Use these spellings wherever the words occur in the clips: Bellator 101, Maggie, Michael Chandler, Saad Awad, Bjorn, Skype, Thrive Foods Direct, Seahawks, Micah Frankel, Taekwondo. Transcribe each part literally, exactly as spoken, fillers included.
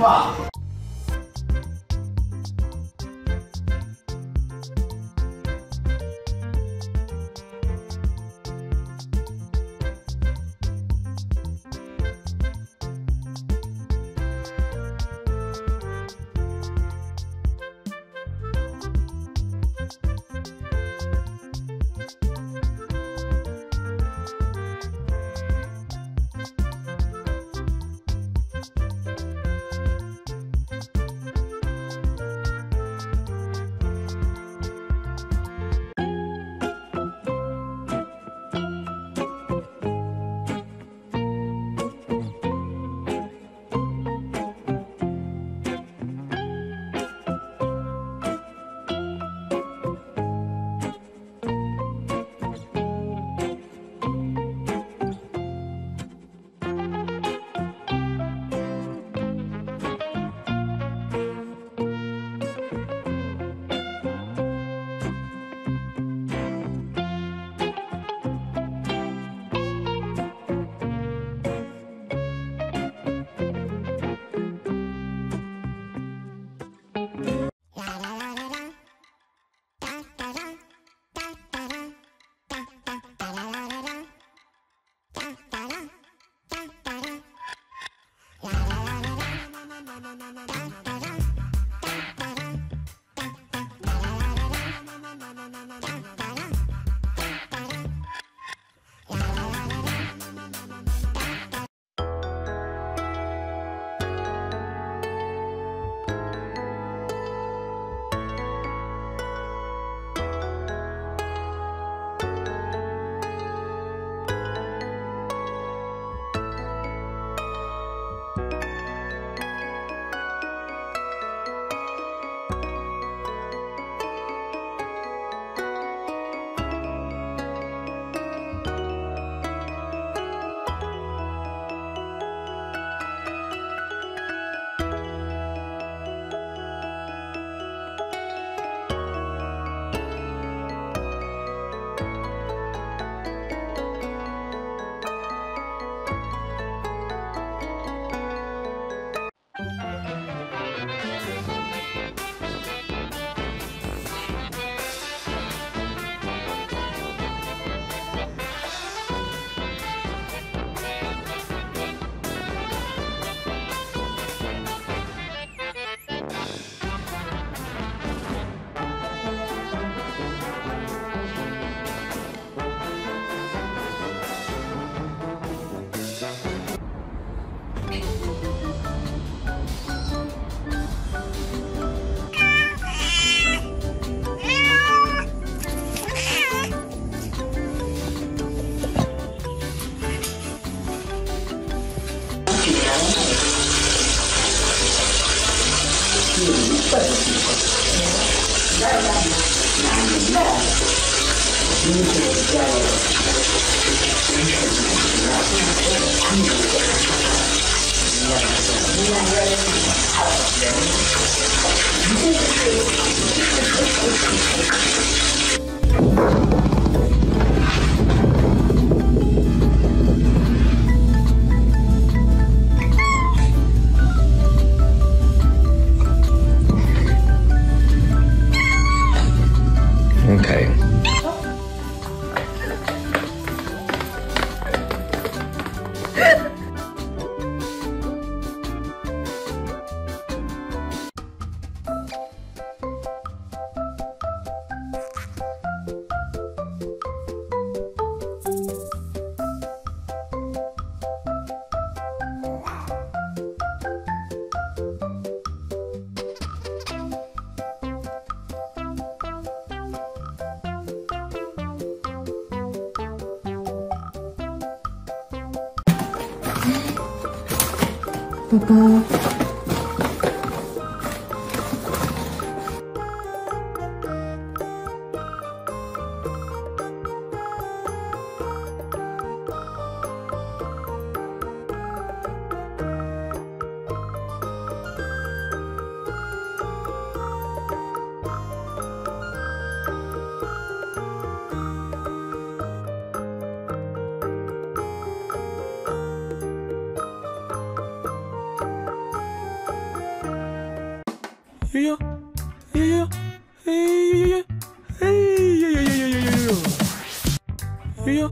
Wow. Papa. yeah, yeah, yeah, yeah, yeah,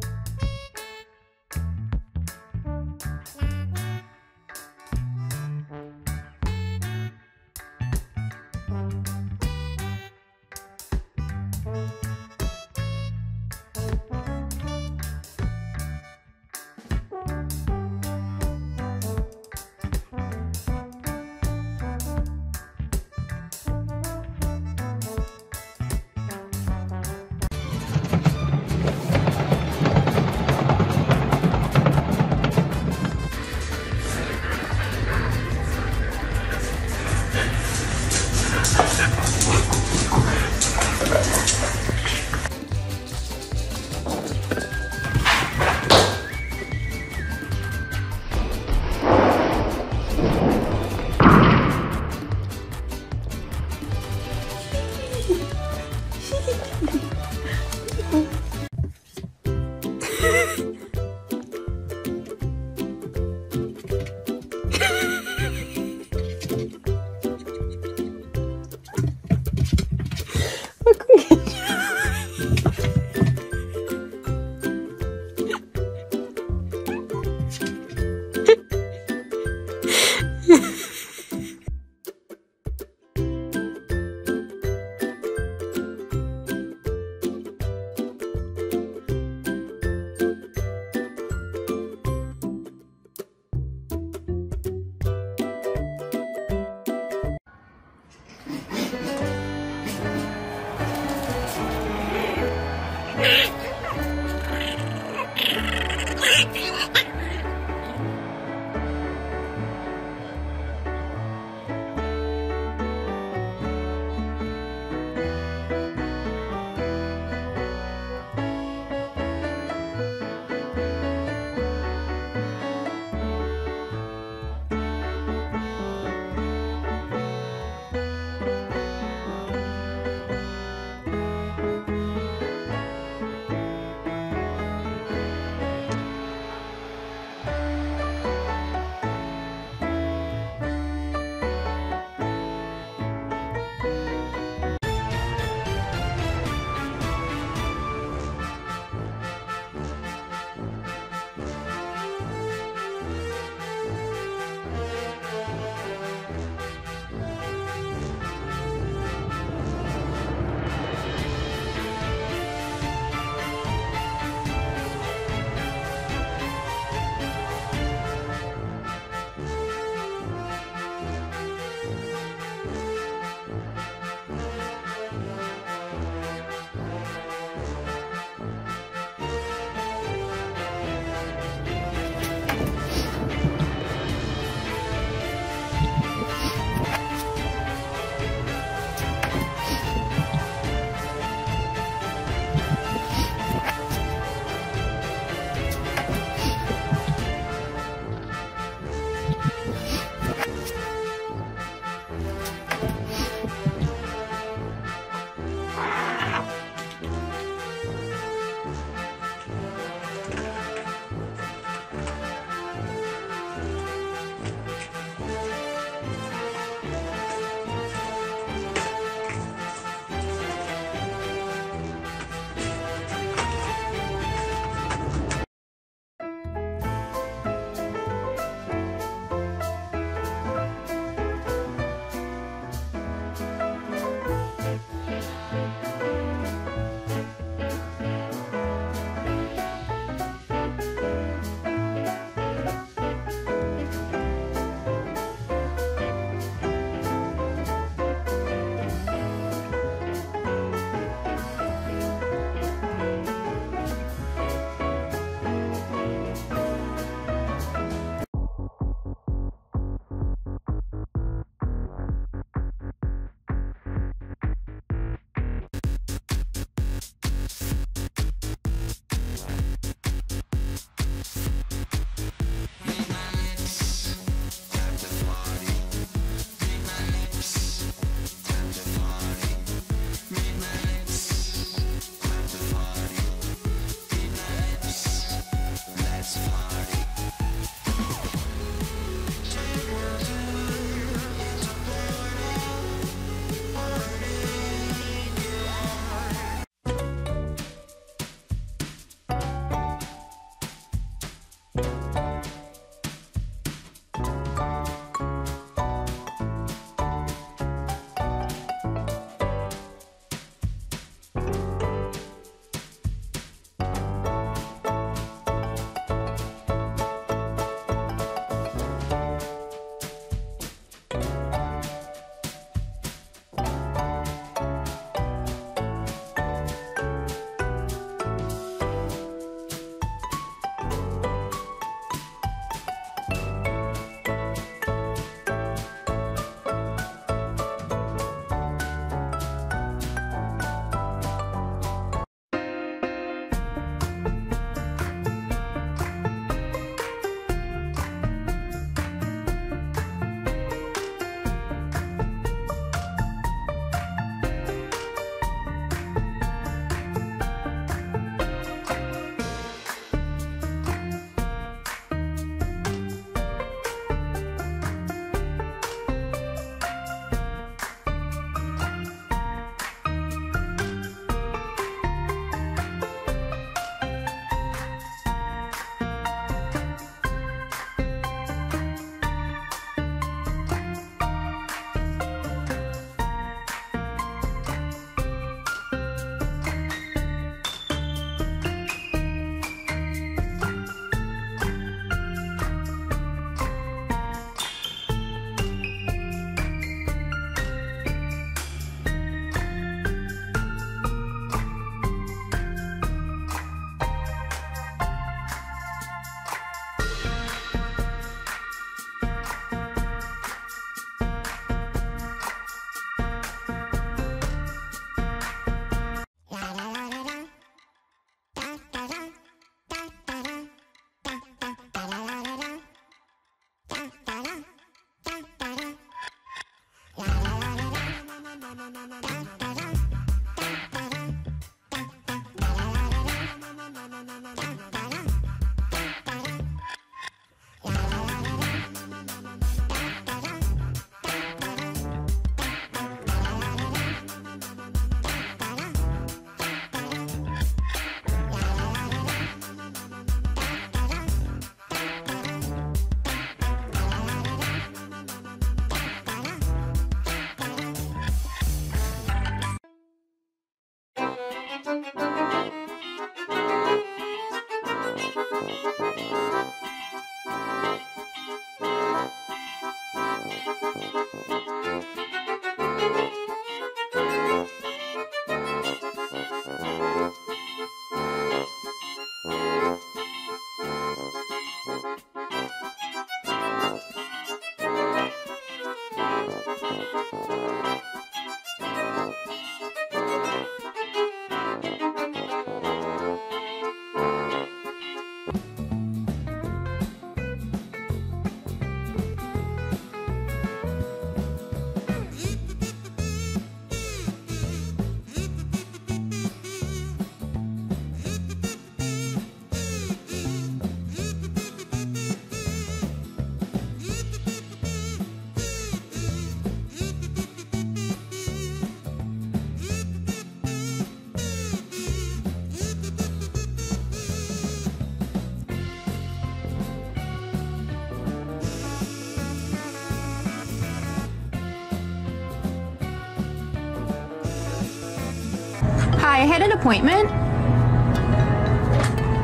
I had an appointment.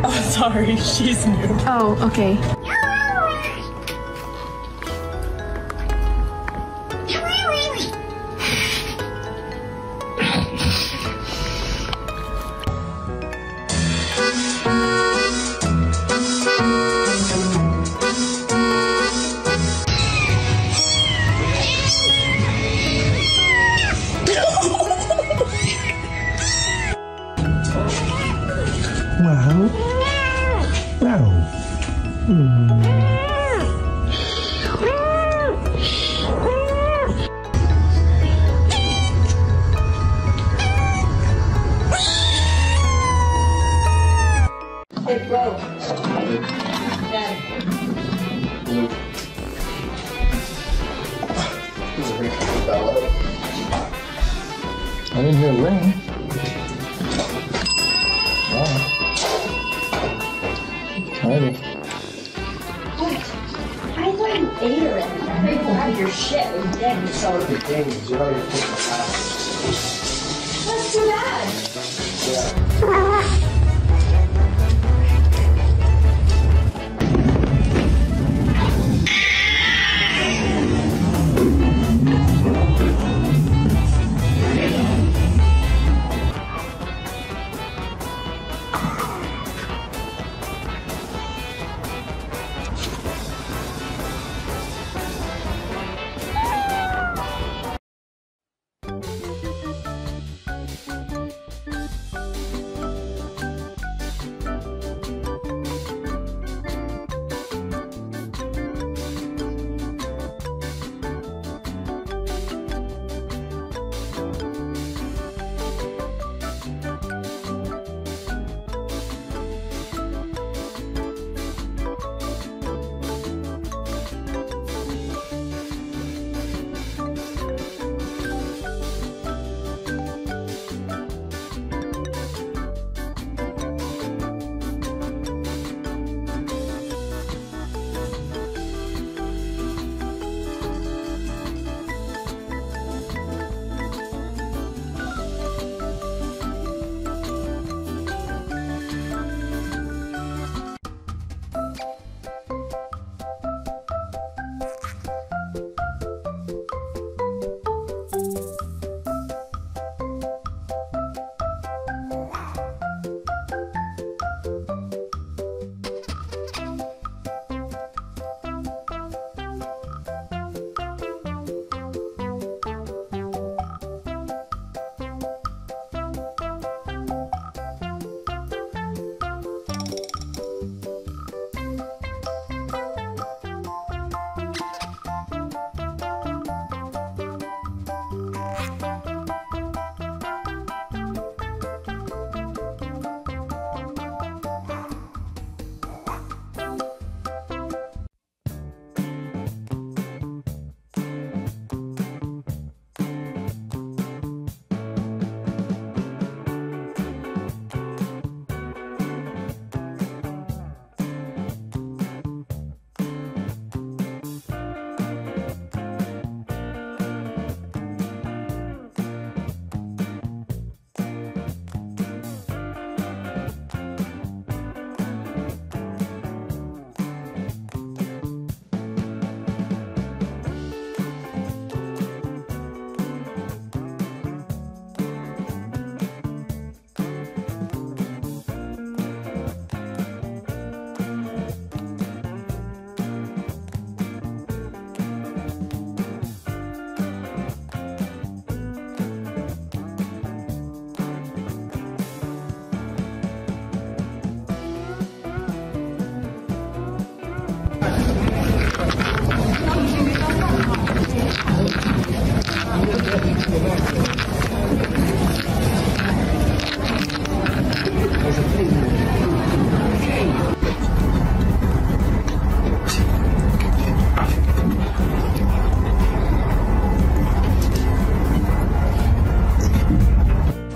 Oh, sorry, she's new. Oh, okay.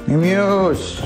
Amuse.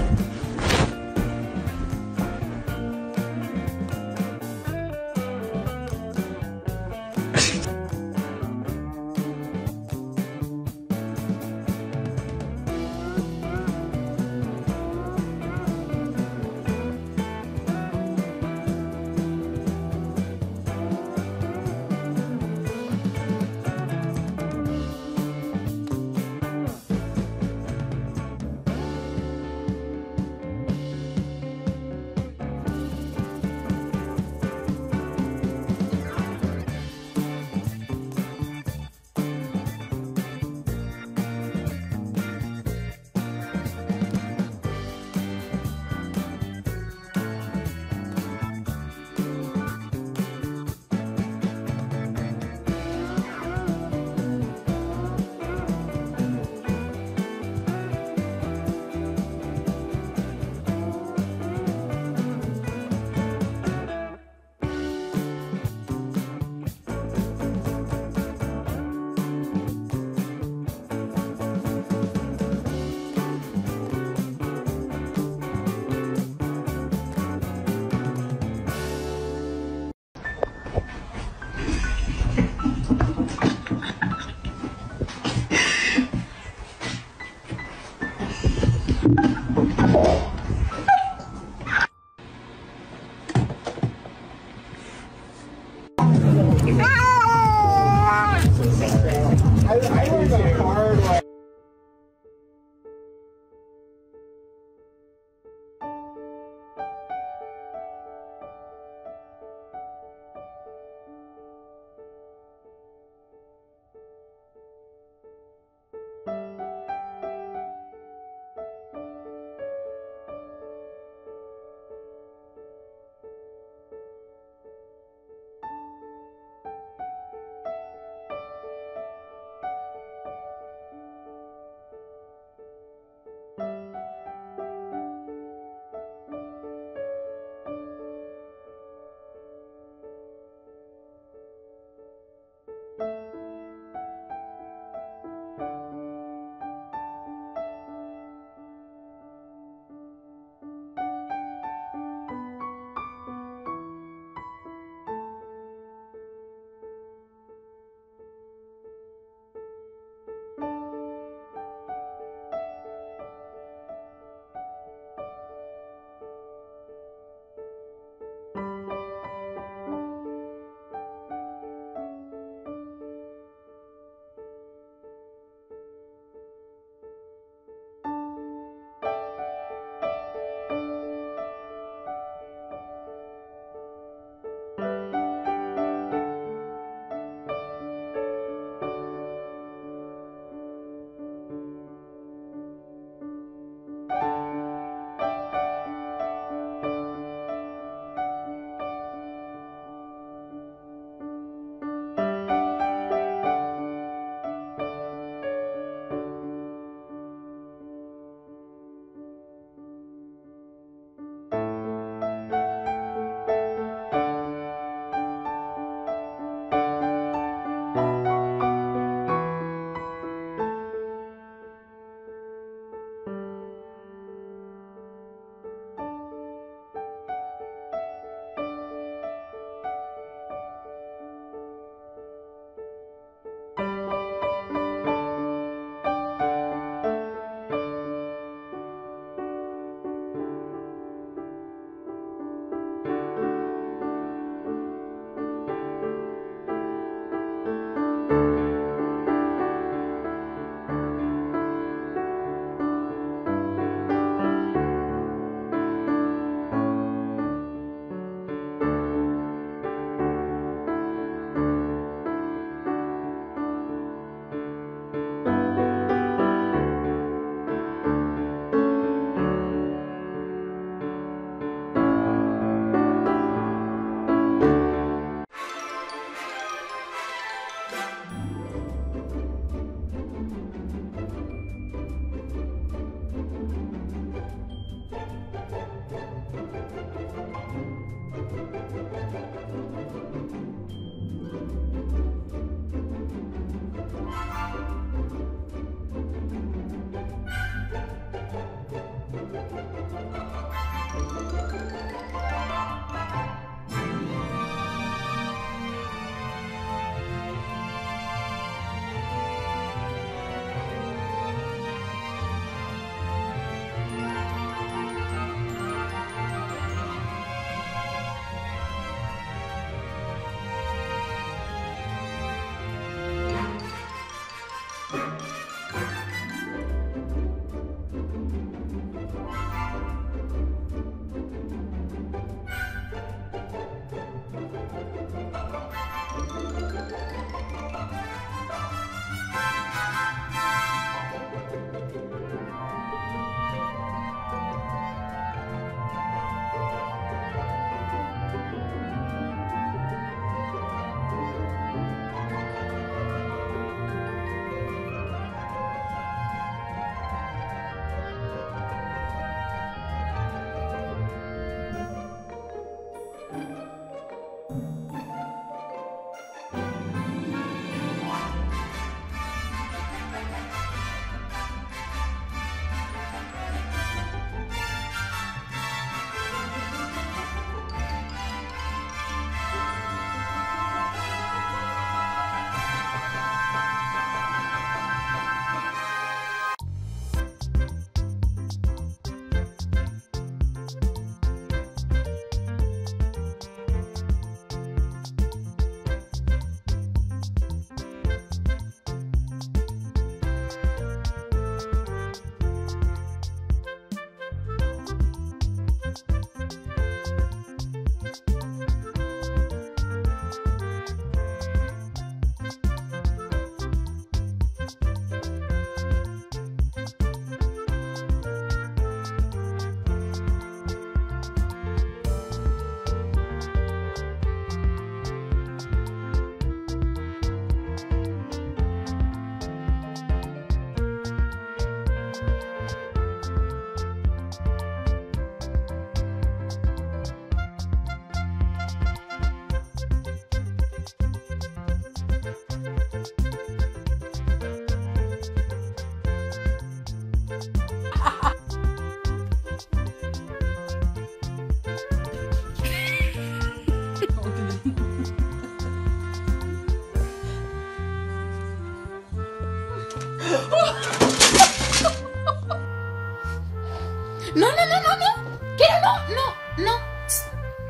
No, no, no, no, no. Get him out. No, no.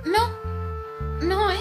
No. No, eh?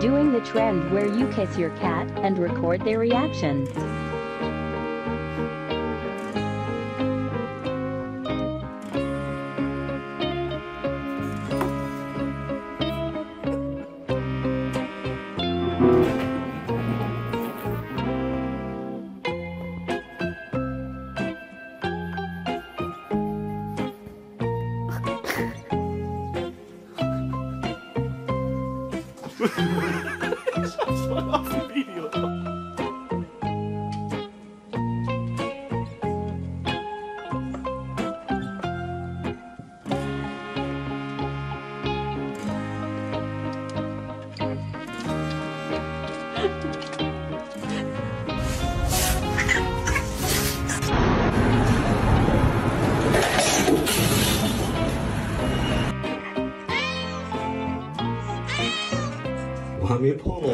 Doing the trend where you kiss your cat and record their reaction. just went off immediately. Mommy and Paula.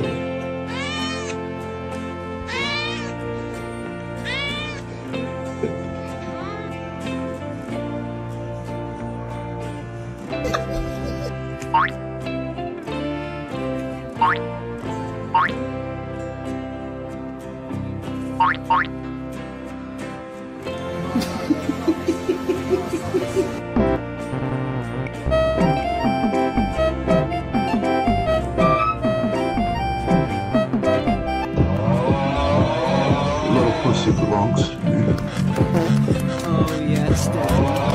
It belongs to me. Oh, yes, Dad.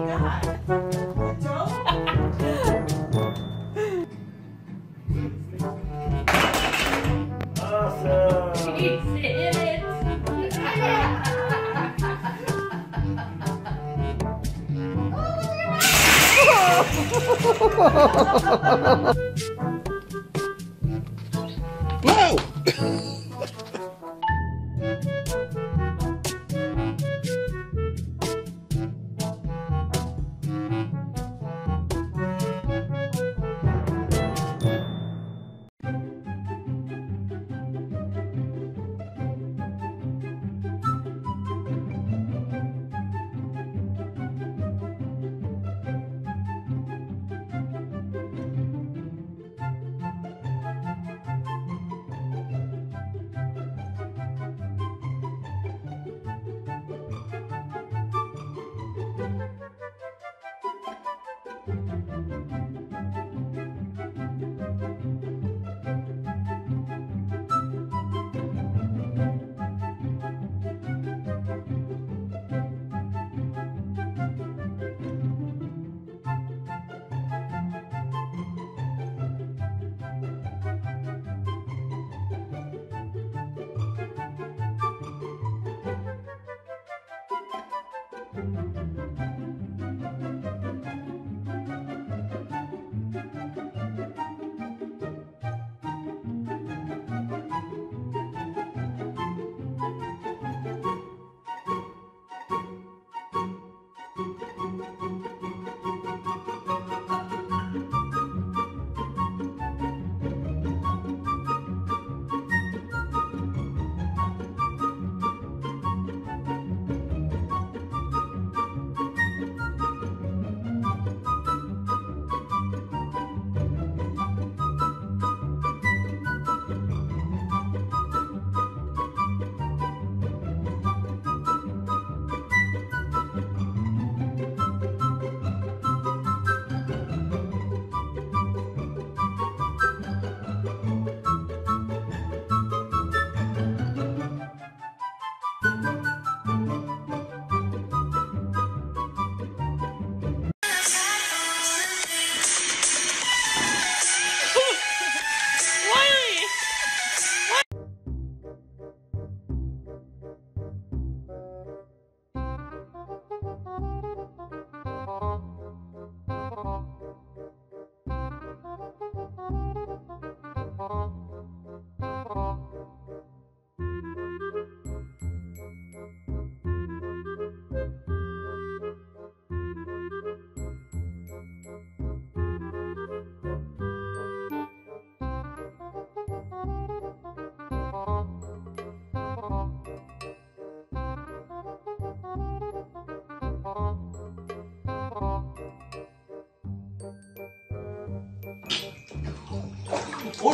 Awesome. She did it. Whoa! Oh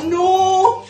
no!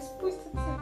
Спустится.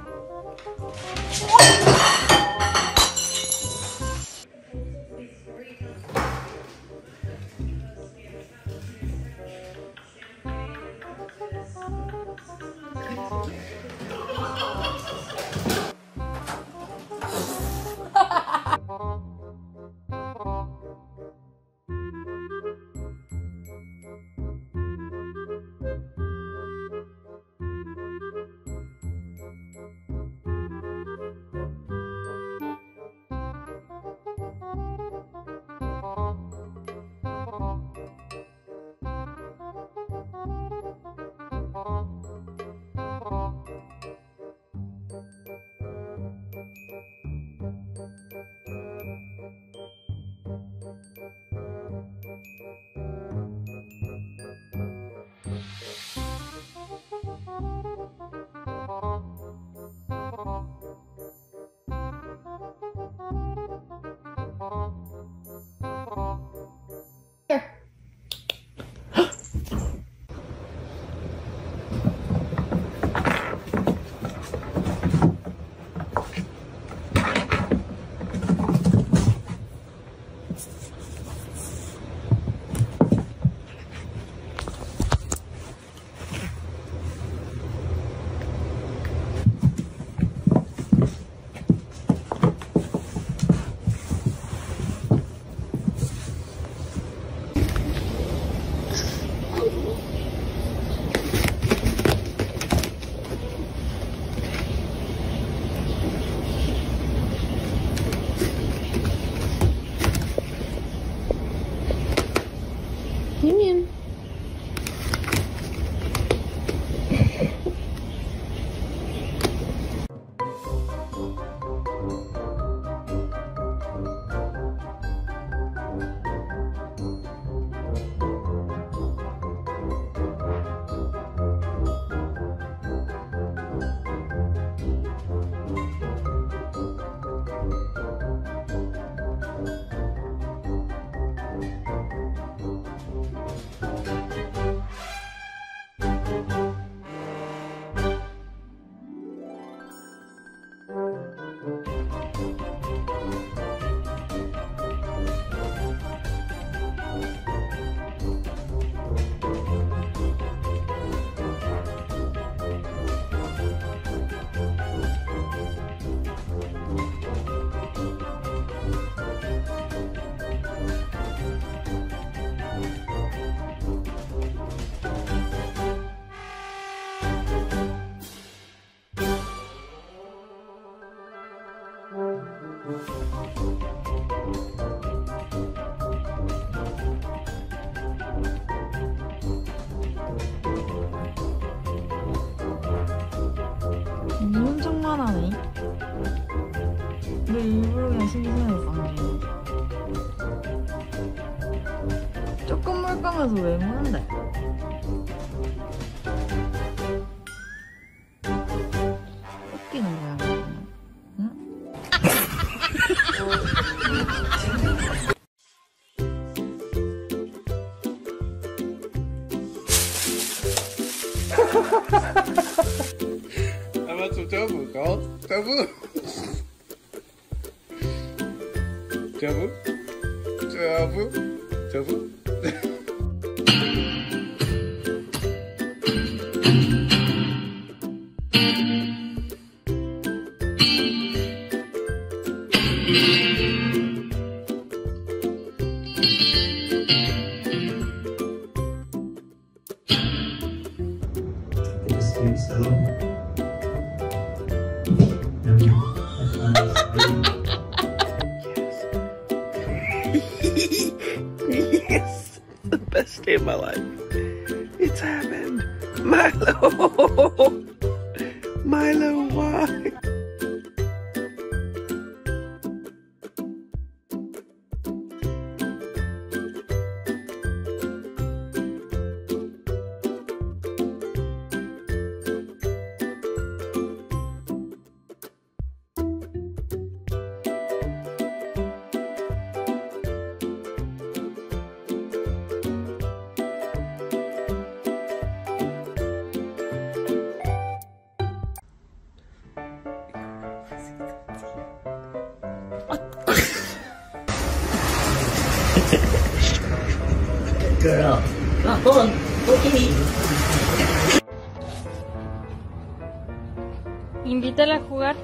이런 장난 하니? 왜 일부러 그냥 신기해서 안해? 조금 물감해서 왜 무는데? 웃기는 거야. 응? I want some tofu, Carl. Tofu? Tofu? Tofu? Tofu? This is a yes, the best day of my life. It's happened. Milo, Milo, why? Girl. Oh, hold on. Okay. Invítala a jugar.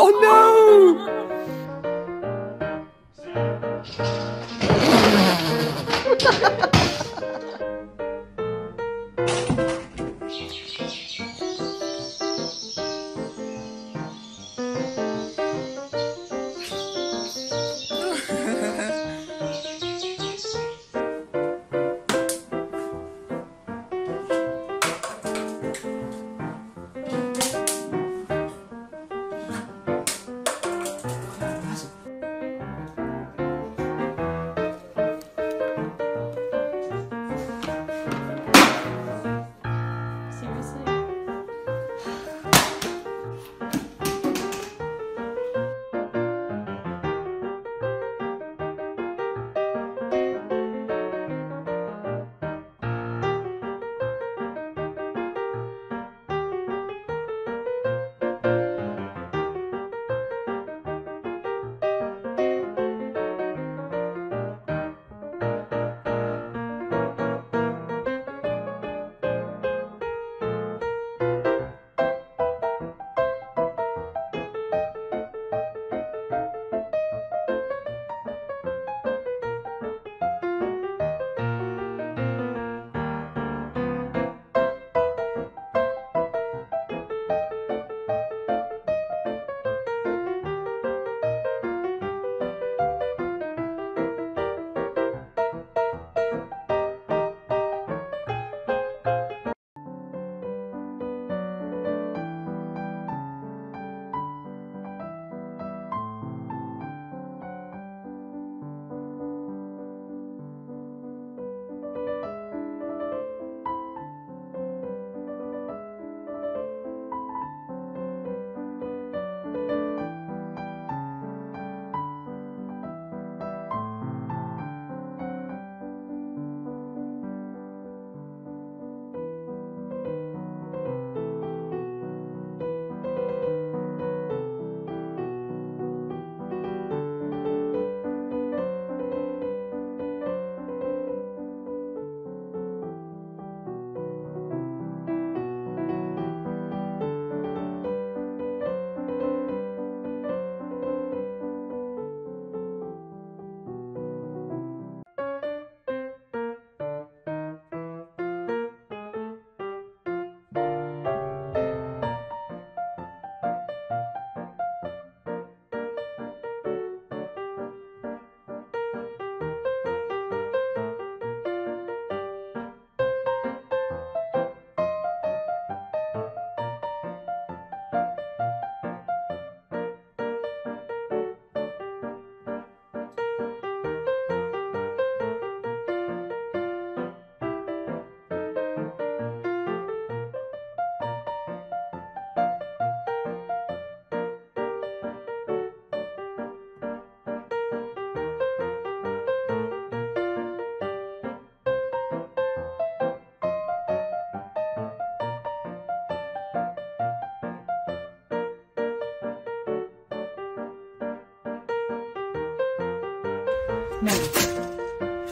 Oh no!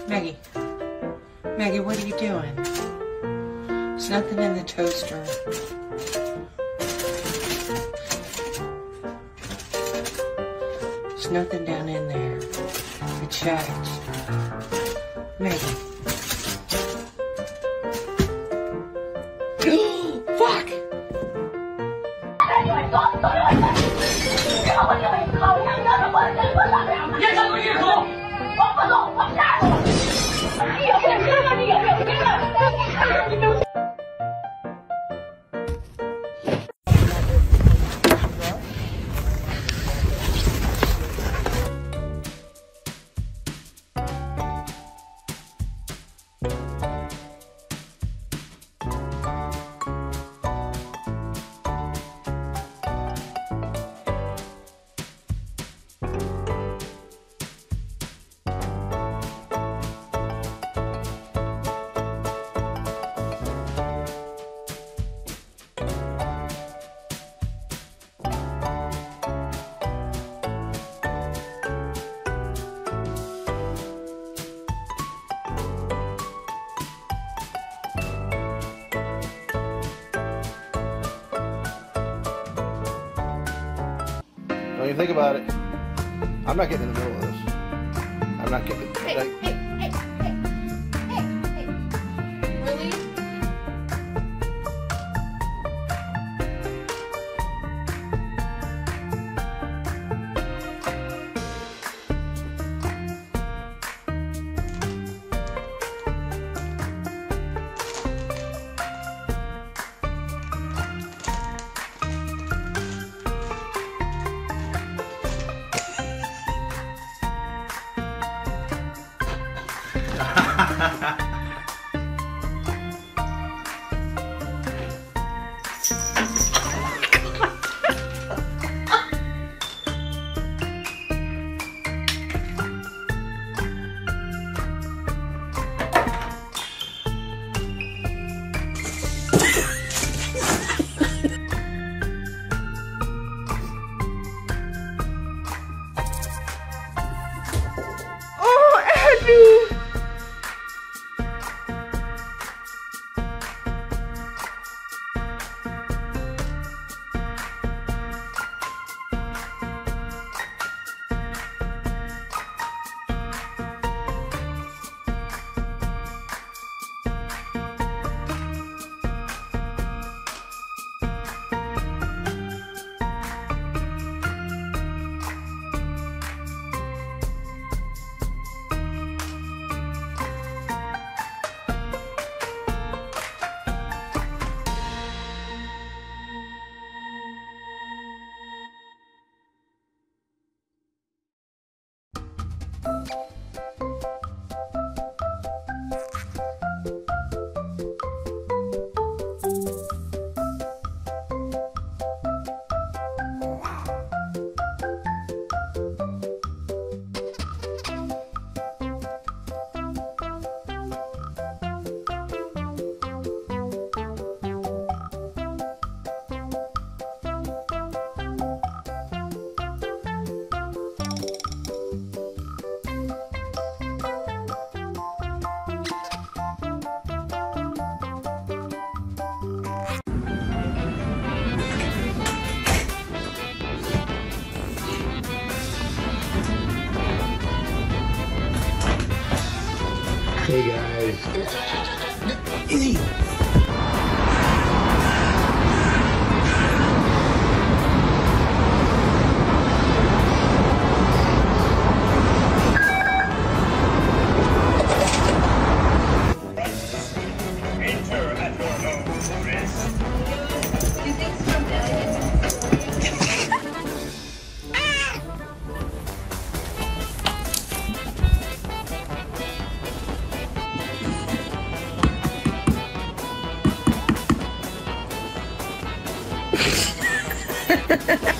Maggie, Maggie, Maggie, what are you doing? There's nothing in the toaster. There's nothing down in there. The chat. Maggie. Fuck! Get over here, go! you think about it, I'm not getting in the middle of this. I'm not getting. Hey, hey, hey, hey, hey, hey. Really? Hey guys. Easy. Ha, ha, ha.